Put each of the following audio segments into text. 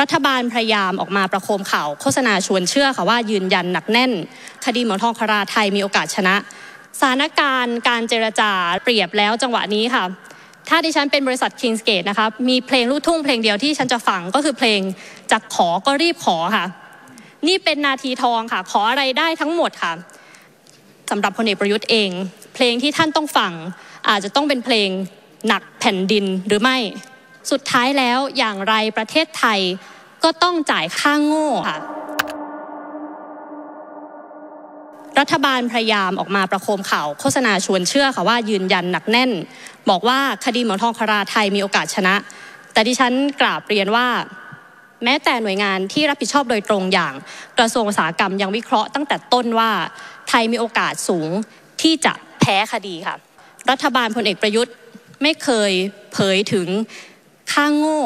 รัฐบาลพยายามออกมาประโคมข่าวโฆษณาชวนเชื่อค่ะว่ายืนยันหนักแน่นคดีเหมืองทองคราไทยมีโอกาสชนะสถานการณ์การเจรจาเปรียบแล้วจังหวะนี้ค่ะถ้าดิฉันเป็นบริษัท Kingsgate นะคะมีเพลงลูกทุ่งเพลงเดียวที่ฉันจะฟังก็คือเพลงจะขอก็รีบขอค่ะนี่เป็นนาทีทองค่ะขออะไรได้ทั้งหมดค่ะสำหรับพลเอกประยุทธ์เองเพลงที่ท่านต้องฟังอาจจะต้องเป็นเพลงหนักแผ่นดินหรือไม่สุดท้ายแล้วอย่างไรประเทศไทยก็ต้องจ่ายค่าโง่ค่ะรัฐบาลพยายามออกมาประโคมข่าวโฆษณาชวนเชื่อค่ะว่ายืนยันหนักแน่นบอกว่าคดีเหมืองทองคราไทยมีโอกาสชนะแต่ดิฉันกราบเรียนว่าแม้แต่หน่วยงานที่รับผิดชอบโดยตรงอย่างกระทรวงอุตสาหกรรมยังวิเคราะห์ตั้งแต่ต้นว่าไทยมีโอกาสสูงที่จะแพ้คดีค่ะรัฐบาลพลเอกประยุทธ์ไม่เคยเผยถึงค่าโง่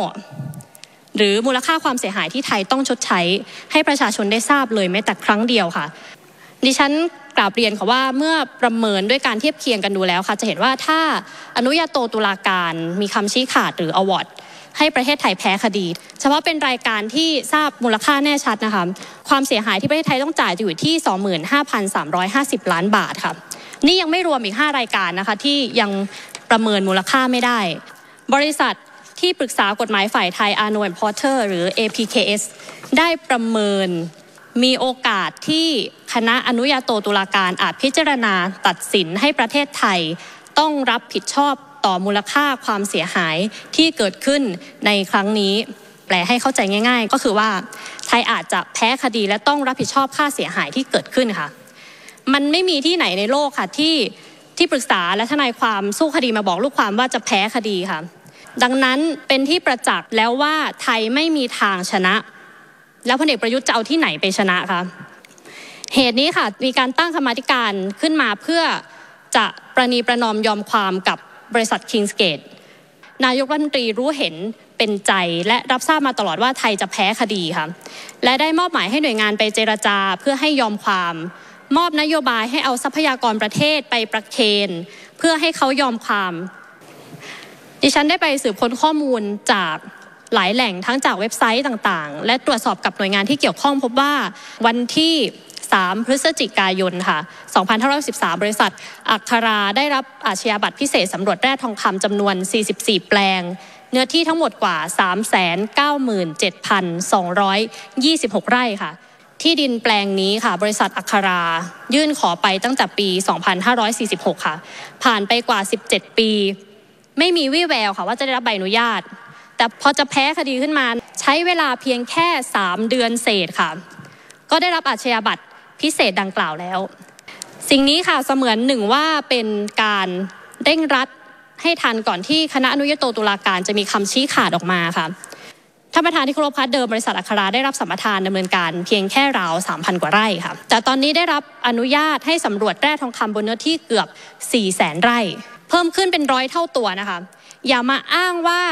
หรือมูลค่าความเสียหายที่ไทยต้องชดใช้ให้ประชาชนได้ทราบเลยแม้แต่ครั้งเดียวค่ะดิฉันกราบเรียนค่ะว่าเมื่อประเมินด้วยการเทียบเคียงกันดูแล้วค่ะจะเห็นว่าถ้าอนุญาโตตุลาการมีคำชี้ขาดหรืออวอร์ดให้ประเทศไทยแพ้คดีเฉพาะเป็นรายการที่ทราบมูลค่าแน่ชัดนะคะความเสียหายที่ประเทศไทยต้องจ่ายอยู่ที่ 25,350 ล้านบาทค่ะนี่ยังไม่รวมอีก5รายการนะคะที่ยังประเมินมูลค่าไม่ได้บริษัทที่ปรึกษากฎหมายฝ่ายไทย Arnold & Porter หรือ APKS ได้ประเมินมีโอกาสที่คณะอนุญาโตตุลาการอาจพิจารณาตัดสินให้ประเทศไทยต้องรับผิดชอบต่อมูลค่าความเสียหายที่เกิดขึ้นในครั้งนี้แปลให้เข้าใจง่ายๆก็คือว่าไทยอาจจะแพ้คดีและต้องรับผิดชอบค่าเสียหายที่เกิดขึ้นค่ะมันไม่มีที่ไหนในโลกค่ะที่ปรึกษาและทนายความสู้คดีมาบอกลูกความว่าจะแพ้คดีค่ะดังนั้นเป็นที่ประจักษ์แล้วว่าไทยไม่มีทางชนะแล้วพลเอกประยุทธ์จะเอาที่ไหนไปชนะคะเหตุนี้ค่ะมีการตั้งคณะกรรมการขึ้นมาเพื่อจะประนีประนอมยอมความกับบริษัท Kingsgate นายกรัฐมนตรีรู้เห็นเป็นใจและรับทราบมาตลอดว่าไทยจะแพ้คดีค่ะและได้มอบหมายให้หน่วยงานไปเจรจาเพื่อให้ยอมความมอบนโยบายให้เอาทรัพยากรประเทศไปประเคนเพื่อให้เขายอมความดิฉันได้ไปสืบค้นข้อมูลจากหลายแหล่งทั้งจากเว็บไซต์ต่างๆและตรวจสอบกับหน่วยงานที่เกี่ยวข้องพบว่าวันที่3พฤศจิกายนค่ะ2513บริษัทอัคราได้รับอาชญาบัตรพิเศษสำรวจแร่ทองคำจำนวน44แปลงเนื้อที่ทั้งหมดกว่า 397,226 ไร่ค่ะที่ดินแปลงนี้ค่ะบริษัทอัครายื่นขอไปตั้งแต่ปี2546ค่ะผ่านไปกว่า17ปีไม่มีวี่แววค่ะว่าจะได้รับใบอนุญาตแต่พอจะแพ้คดีขึ้นมาใช้เวลาเพียงแค่3เดือนเศษค่ะก็ได้รับอาชญาบัตรพิเศษดังกล่าวแล้วสิ่งนี้ค่ะเสมือนหนึ่งว่าเป็นการเร่งรัดให้ทันก่อนที่คณะอนุญาโตตุลาการจะมีคำชี้ขาดออกมาค่ะท่านประธานที่เคารพคะเดิมบริษัทอัคราได้รับสัมปทานดำเนินการเพียงแค่ราว 3,000 กว่าไร่ค่ะแต่ตอนนี้ได้รับอนุญาตให้สำรวจแร่ทองคำบนเนื้อที่เกือบ 400,000 ไร่เพิ่มขึ้นเป็น100เท่าตัวนะคะอย่ามาอ้างว่า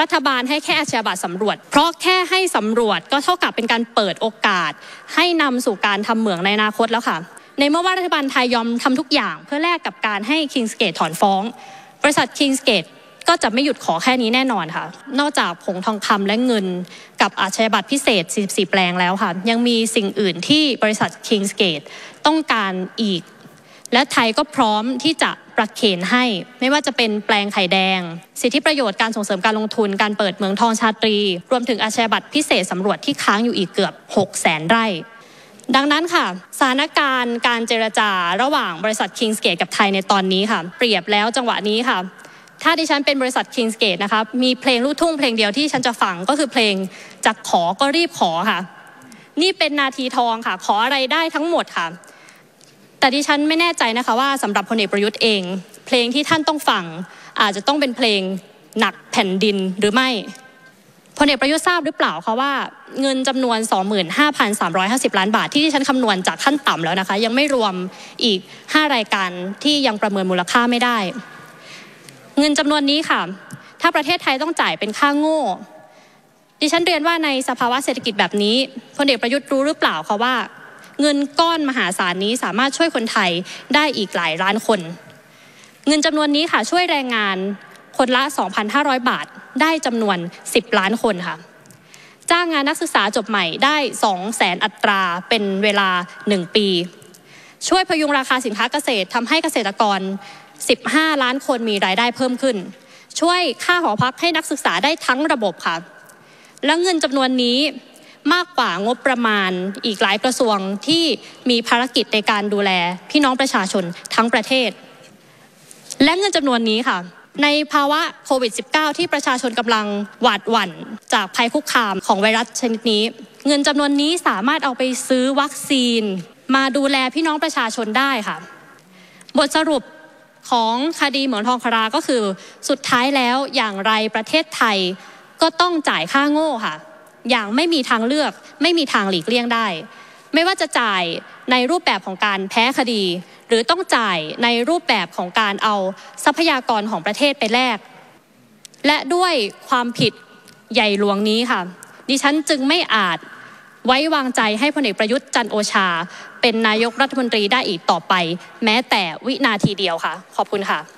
รัฐบาลให้แค่อาชญาบัตรสำรวจเพราะแค่ให้สำรวจก็เท่ากับเป็นการเปิดโอกาสให้นำสู่การทำเหมืองในอนาคตแล้วค่ะในเมื่อว่ารัฐบาลไทยยอมทำทุกอย่างเพื่อแลกกับการให้ Kingsgate ถอนฟ้องบริษัท Kingsgate ก็จะไม่หยุดขอแค่นี้แน่นอนค่ะนอกจากผงทองคำและเงินกับอาชญาบัตรพิเศษ44แปลงแล้วค่ะยังมีสิ่งอื่นที่บริษัท Kingsgate ต้องการอีกและไทยก็พร้อมที่จะประเคนให้ไม่ว่าจะเป็นแปลงไข่แดงสิทธิประโยชน์การส่งเสริมการลงทุนการเปิดเหมืองทองชาตรีรวมถึงอาชญาบัตรพิเศษสำรวจที่ค้างอยู่อีกเกือบ 600,000 ไร่ดังนั้นค่ะสถานการณ์การเจรจาระหว่างบริษัท Kingsgate กับไทยในตอนนี้ค่ะเปรียบแล้วจังหวะนี้ค่ะถ้าดิฉันเป็นบริษัท Kingsgate นะคะมีเพลงลูกทุ่งเพลงเดียวที่ฉันจะฟังก็คือเพลงจะขอก็รีบขอค่ะนี่เป็นนาทีทองค่ะขออะไรได้ทั้งหมดค่ะแต่ดิฉันไม่แน่ใจนะคะว่าสำหรับพลเอกประยุทธ์เองเพลงที่ท่านต้องฟังอาจจะต้องเป็นเพลงหนักแผ่นดินหรือไม่พลเอกประยุทธ์ทราบหรือเปล่าคะว่าเงินจำนวน 25,350 ล้านบาทที่ดิฉันคำนวณจากขั้นต่ำแล้วนะคะยังไม่รวมอีก5รายการที่ยังประเมินมูลค่าไม่ได้เงินจำนวนนี้ค่ะถ้าประเทศไทยต้องจ่ายเป็นค่าโง่ดิฉันเรียนว่าในสภาวะเศรษฐกิจแบบนี้พลเอกประยุทธ์รู้หรือเปล่าคะว่าเงินก้อนมหาศาลนี้สามารถช่วยคนไทยได้อีกหลายล้านคนเงินจำนวนนี้ค่ะช่วยแรงงานคนละ 2,500 บาทได้จำนวน10 ล้านคนค่ะ จ้างงานนักศึกษาจบใหม่ได้ 200,000 อัตราเป็นเวลา1ปีช่วยพยุงราคาสินค้าเกษตรทำให้เกษตรกร15ล้านคนมีรายได้เพิ่มขึ้นช่วยค่าหอพักให้นักศึกษาได้ทั้งระบบค่ะและเงินจำนวนนี้มากกว่างบประมาณอีกหลายกระทรวงที่มีภารกิจในการดูแลพี่น้องประชาชนทั้งประเทศและเงินจำนวนนี้ค่ะในภาวะโควิด -19 ที่ประชาชนกำลังหวาดหวั่นจากภัยคุกคามของไวรัสชนิดนี้เงินจำนวนนี้สามารถเอาไปซื้อวัคซีนมาดูแลพี่น้องประชาชนได้ค่ะบทสรุปของคดีเหมืองทองคาราก็คือสุดท้ายแล้วอย่างไรประเทศไทยก็ต้องจ่ายค่าโง่ค่ะอย่างไม่มีทางเลือกไม่มีทางหลีกเลี่ยงได้ไม่ว่าจะจ่ายในรูปแบบของการแพ้คดีหรือต้องจ่ายในรูปแบบของการเอาทรัพยากรของประเทศไปแลกและด้วยความผิดใหญ่หลวงนี้ค่ะดิฉันจึงไม่อาจไว้วางใจให้พลเอกประยุทธ์จันทร์โอชาเป็นนายกรัฐมนตรีได้อีกต่อไปแม้แต่วินาทีเดียวค่ะขอบคุณค่ะ